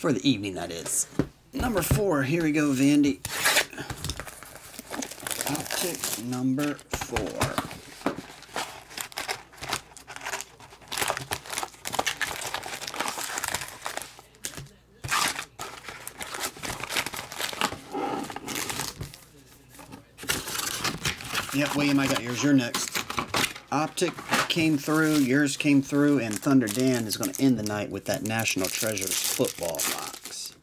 for the evening, that is. Number 4, here we go, Vandy. Optic number 4. Yep, William, I got yours. You're next. Optic came through, yours came through, and Thunder Dan is going to end the night with that National Treasures football box.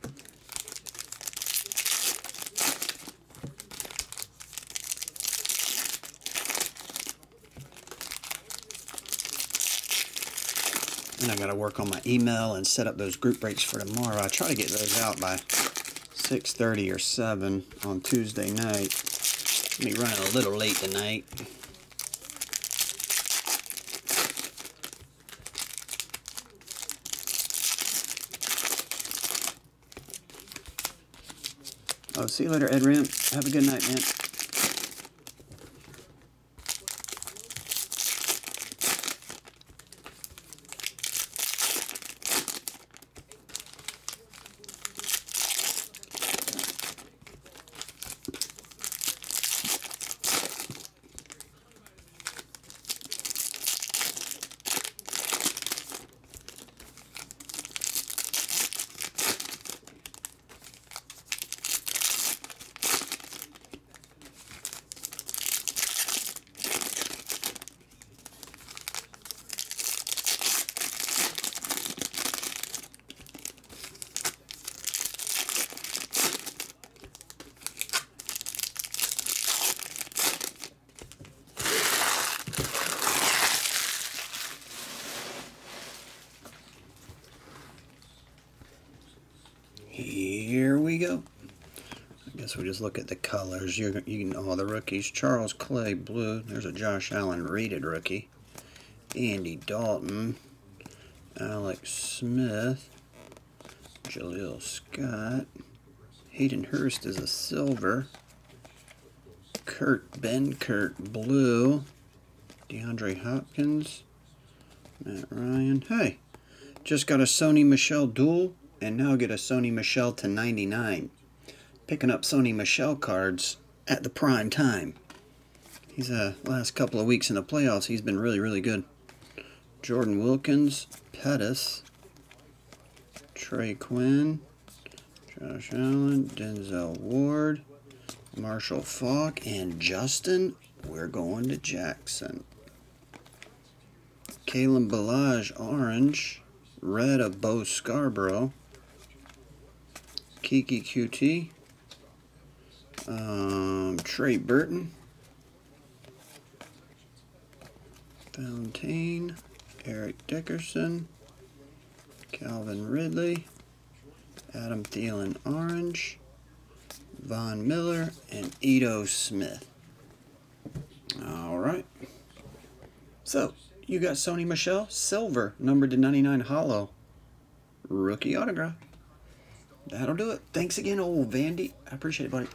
And I got to work on my email and set up those group breaks for tomorrow. I try to get those out by 6:30 or 7 on Tuesday night. Me running a little late tonight. Oh, see you later, Ed Ramp. Have a good night, man. So we just look at the colors. You know all the rookies. Charles Clay, blue. There's a Josh Allen rated rookie. Andy Dalton. Alex Smith. Jaleel Scott. Hayden Hurst is a silver. Kurt Benkert, blue. DeAndre Hopkins. Matt Ryan. Hey, just got a Sony Michelle dual, and now get a Sony Michelle /99. Picking up Sony Michelle cards at the prime time. He's last couple of weeks in the playoffs, he's been really, really good. Jordan Wilkins, Pettis, Trey Quinn, Josh Allen, Denzel Ward, Marshall Falk, and Justin. We're going to Jackson. Kalen Balage, orange, red of Beau Scarborough, Kiki QT. Trey Burton, Fountain, Eric Dickerson, Calvin Ridley, Adam Thielen, orange, Von Miller, and Edo Smith. All right. So you got Sony Michelle, silver, numbered to 99, hollow, rookie autograph. That'll do it. Thanks again, old Vandy. I appreciate it, buddy.